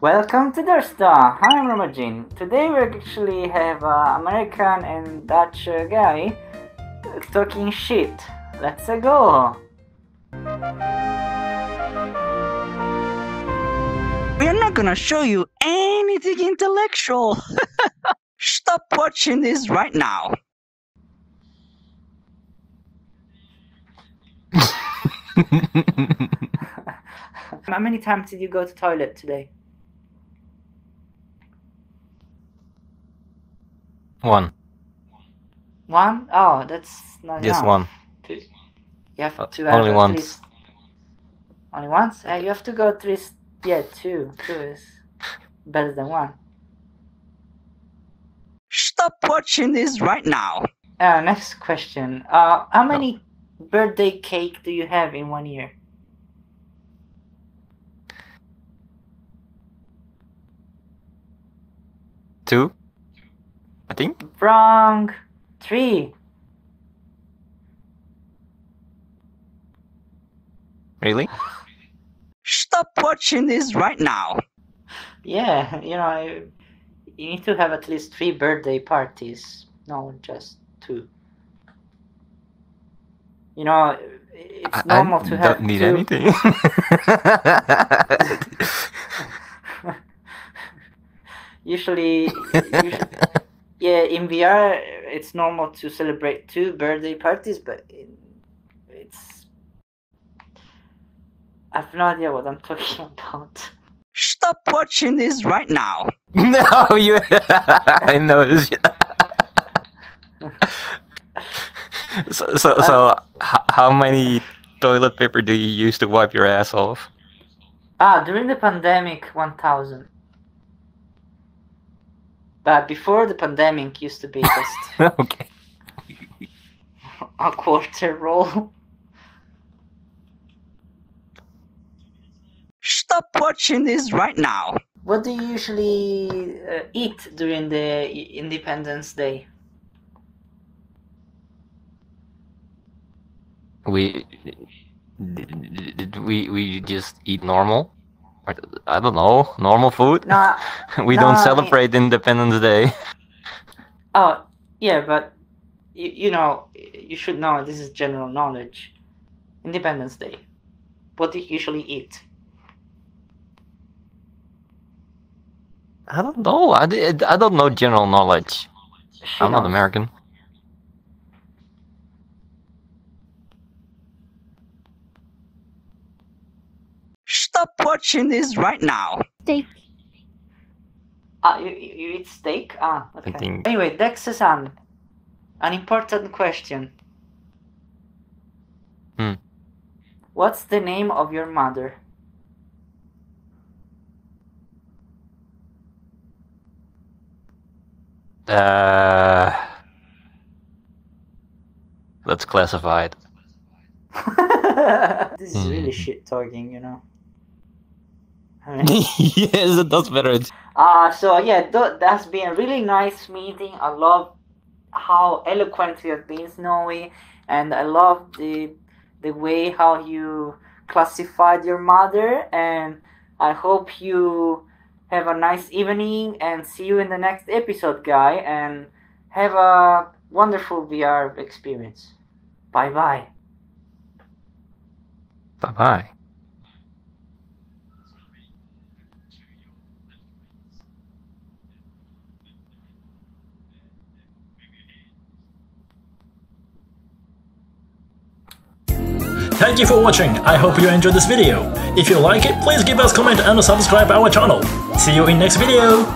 Welcome to Doorsta! I'm Romajin. Today we actually have an American and Dutch guy talking shit. Let's go! We're not gonna show you anything intellectual! Stop watching this right now! How many times did you go to the toilet today? One. One? Oh, that's not just one. Two. You have to only once. Only once? You have to go three. Yeah, two. Two is better than one. Stop watching this right now. Next question. How many birthday cake do you have in 1 year? Two, I think. Wrong. Three. Really? Stop watching this right now. Yeah, you know, you need to have at least 3 birthday parties. No, just 2. You know, it's normal to have. I don't need anything. Usually, yeah, in VR it's normal to celebrate 2 birthday parties, but I have no idea what I'm talking about. Stop watching this right now. No, you. I know this. So how many toilet paper do you use to wipe your ass off? During the pandemic, 1,000. But before the pandemic, used to be just okay. A quarter roll. Stop watching this right now. What do you usually eat during the Independence Day? We just eat normal. I don't know, normal food. No, we don't celebrate Independence Day. Oh yeah, but you know, you should know this is general knowledge. Independence Day. What do you usually eat? I don't know. I don't know general knowledge. I'm not American. Stop watching this right now. Steak. You eat steak? Ah, okay. Anyway, Dex-san, an important question. What's the name of your mother? That's classified. This is really shit talking, you know. I mean, yes, it does better. So yeah, that's been a really nice meeting. I love how eloquent you have been, Snowy, and I love the way how you classified your mother. And I hope you have a nice evening and see you in the next episode, guy, and have a wonderful VR experience. Bye-bye. Bye-bye. Thank you for watching, I hope you enjoyed this video. If you like it, please give us a comment and subscribe our channel. See you in next video!